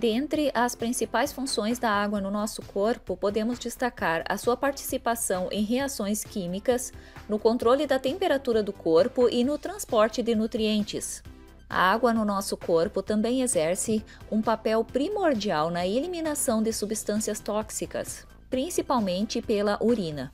Dentre as principais funções da água no nosso corpo, podemos destacar a sua participação em reações químicas, no controle da temperatura do corpo e no transporte de nutrientes. A água no nosso corpo também exerce um papel primordial na eliminação de substâncias tóxicas, principalmente pela urina.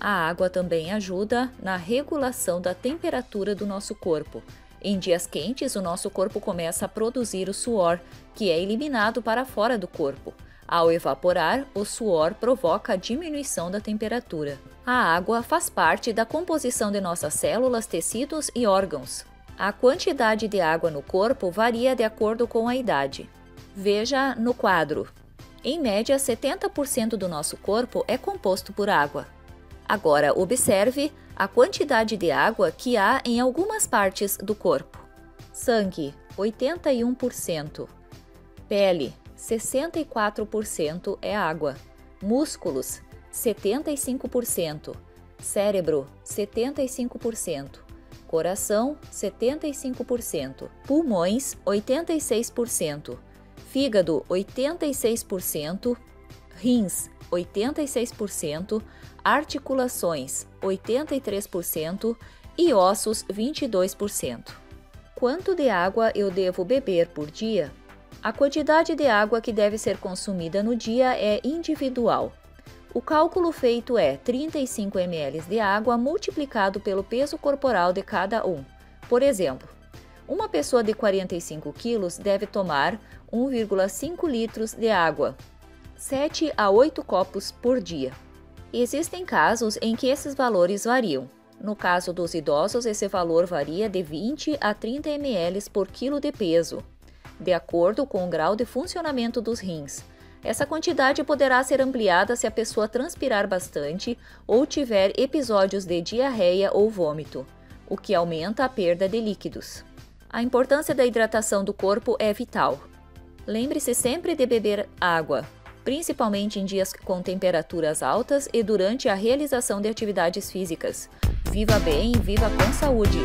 A água também ajuda na regulação da temperatura do nosso corpo. Em dias quentes, o nosso corpo começa a produzir o suor, que é eliminado para fora do corpo. Ao evaporar, o suor provoca a diminuição da temperatura. A água faz parte da composição de nossas células, tecidos e órgãos. A quantidade de água no corpo varia de acordo com a idade. Veja no quadro. Em média, 70% do nosso corpo é composto por água. Agora, observe a quantidade de água que há em algumas partes do corpo. Sangue, 81%. Pele, 64% é água. Músculos, 75%. Cérebro, 75%. Coração, 75%. Pulmões, 86%. Fígado, 86%. Rins, 86%, articulações, 83% e ossos, 22%. Quanto de água eu devo beber por dia? A quantidade de água que deve ser consumida no dia é individual. O cálculo feito é 35 ml de água multiplicado pelo peso corporal de cada um. Por exemplo, uma pessoa de 45 kg deve tomar 1,5 litros de água, 7 a 8 copos por dia. Existem casos em que esses valores variam. No caso dos idosos, esse valor varia de 20 a 30 ml por quilo de peso, de acordo com o grau de funcionamento dos rins. Essa quantidade poderá ser ampliada se a pessoa transpirar bastante ou tiver episódios de diarreia ou vômito, o que aumenta a perda de líquidos. A importância da hidratação do corpo é vital. Lembre-se sempre de beber água, principalmente em dias com temperaturas altas e durante a realização de atividades físicas. Viva bem, viva com saúde!